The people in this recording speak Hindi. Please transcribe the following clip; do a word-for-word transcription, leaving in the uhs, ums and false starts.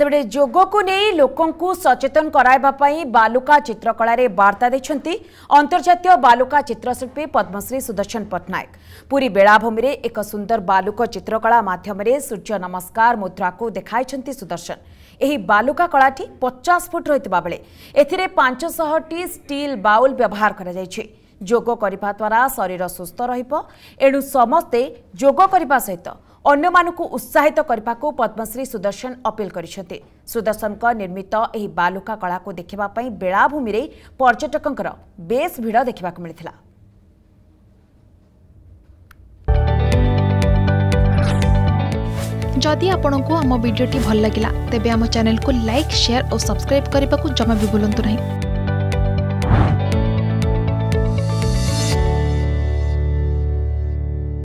सेबडे जोग को नहीं लोकंकु सचेतन कराइबा पई बालुका चित्रकला रे वार्ता देछंती अंतर्जातीय बालुका चित्रशिल्पी पद्मश्री सुदर्शन पट्टनायक। पूरी बेलाभूमि रे एक सुंदर बालुका चित्रकला माध्यम रे सूर्य नमस्कार मुद्रा को देखाइछंती सुदर्शन। एही बालुका कलाटी पचास फुट रहितबा बेले एथिरे पाँच सौ टी स्टील बाउल व्यवहार करा जायछि। जोग करबा द्वारा शरीर सुस्थ रहिबो एणु समस्ते जोग करबा सहित अन्यमानकु उत्साहित करने पद्मश्री सुदर्शन अपील करिसेते। सुदर्शन का निर्मित एही बालुका कला को देखिबा पई बेलाभूमि रे पर्यटकंकर बेस भिड़ देखा मिलिथिला। जदि आपंक आम भिडी भल लगा तेब आम चैनल को लाइक शेयर और सब्सक्राइब करने को जमा भी भूलु नहीं।